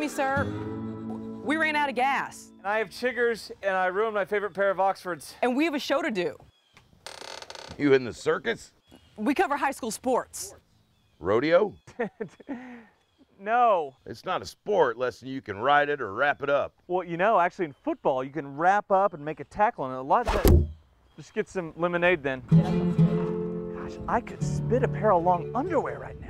me, sir. We ran out of gas. And I have chiggers, and I ruined my favorite pair of Oxfords. And we have a show to do. You in the circus? We cover high school sports. Rodeo? No. It's not a sport unless you can ride it or wrap it up. Well, you know, actually in football, you can wrap up and make a tackle on it. A lot of that. Just get some lemonade then. Gosh, I could spit a pair of long underwear right now.